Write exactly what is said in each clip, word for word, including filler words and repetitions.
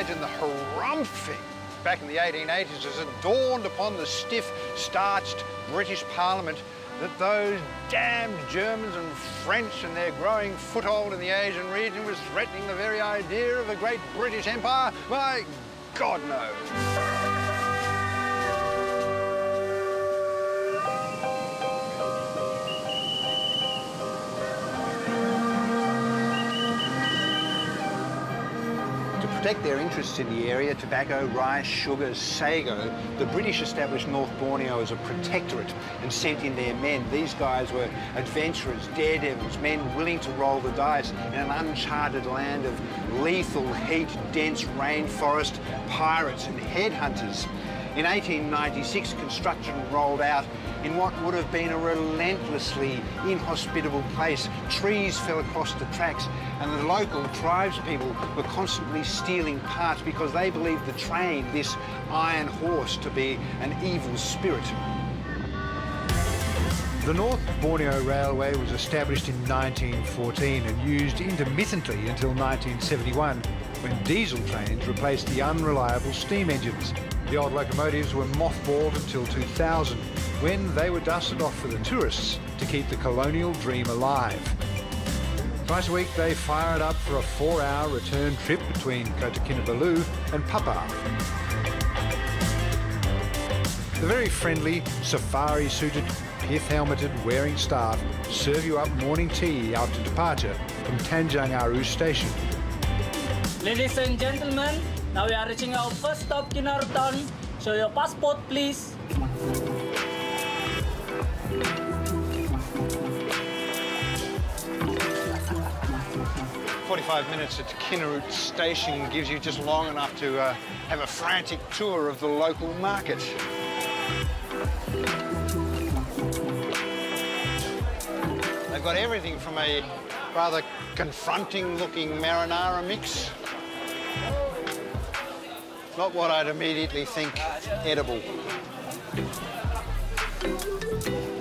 imagine the harumphing back in the eighteen eighties as it dawned upon the stiff, starched British Parliament that those damned Germans and French and their growing foothold in the Asian region was threatening the very idea of a great British Empire? My God, no. To protect their interests in the area, tobacco, rice, sugar, sago, the British established North Borneo as a protectorate and sent in their men. These guys were adventurers, daredevils, men willing to roll the dice in an uncharted land of lethal heat, dense rainforest, pirates and headhunters. In eighteen ninety-six, construction rolled out in what would have been a relentlessly inhospitable place. Trees fell across the tracks, and the local tribespeople were constantly stealing parts because they believed the train, this iron horse, to be an evil spirit. The North Borneo Railway was established in nineteen fourteen and used intermittently until nineteen seventy-one, when diesel trains replaced the unreliable steam engines. The old locomotives were mothballed until two thousand, when they were dusted off for the tourists to keep the colonial dream alive. Twice a week, they fired up for a four-hour return trip between Kota Kinabalu and Papar. The very friendly, safari-suited, pith-helmeted wearing staff serve you up morning tea after departure from Tanjung Aru Station. Ladies and gentlemen, now we are reaching our first stop, Kinarut Town. Show your passport, please. forty-five minutes at Kinarut Station gives you just long enough to uh, have a frantic tour of the local market. They've got everything from a rather confronting-looking marinara mix. Not what I'd immediately think edible.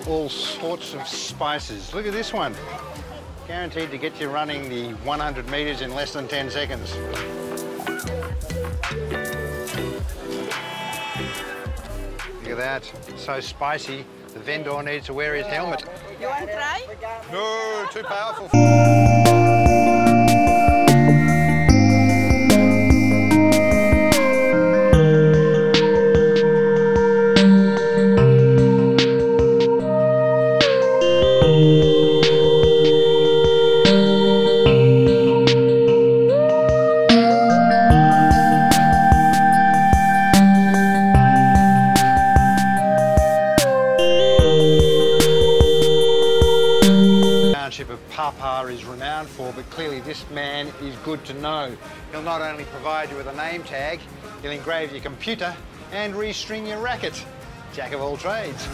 All sorts of spices. Look at this one. Guaranteed to get you running the one hundred metres in less than ten seconds. Look at that. It's so spicy, the vendor needs to wear his helmet. You want to try? No, too powerful. Papar is renowned for, but clearly this man is good to know. He'll not only provide you with a name tag, he'll engrave your computer and restring your racket. Jack of all trades.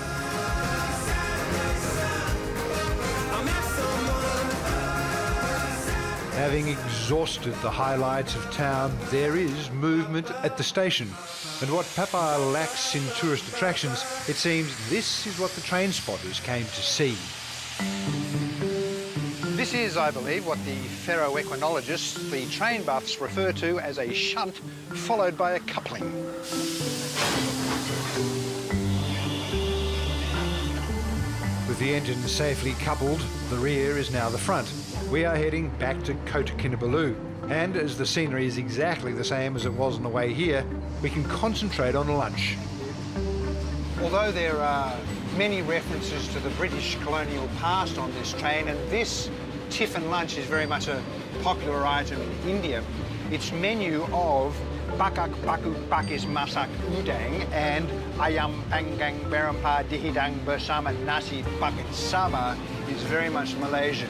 Having exhausted the highlights of town, there is movement at the station. And what Papar lacks in tourist attractions, it seems this is what the train spotters came to see. This is, I believe, what the ferroequinologists, the train buffs, refer to as a shunt followed by a coupling. With the engine safely coupled, the rear is now the front. We are heading back to Kota Kinabalu, and as the scenery is exactly the same as it was on the way here, we can concentrate on lunch. Although there are many references to the British colonial past on this train, and this tiffin lunch is very much a popular item in India. Its menu of bakak baku bakis masak udang and ayam panggang berampar dihidang bersama nasi paket sama is very much Malaysian.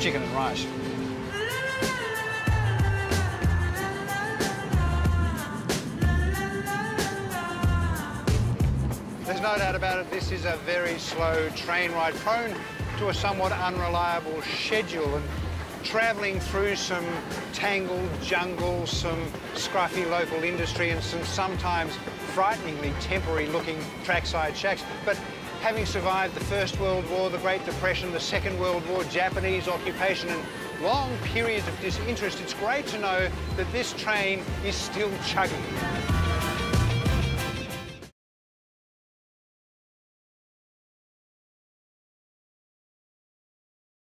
Chicken and rice. There's no doubt about it, this is a very slow train ride, prone to a somewhat unreliable schedule, and travelling through some tangled jungle, some scruffy local industry and some sometimes frighteningly temporary looking trackside shacks. But having survived the First World War, the Great Depression, the Second World War, Japanese occupation, and long periods of disinterest, it's great to know that this train is still chugging.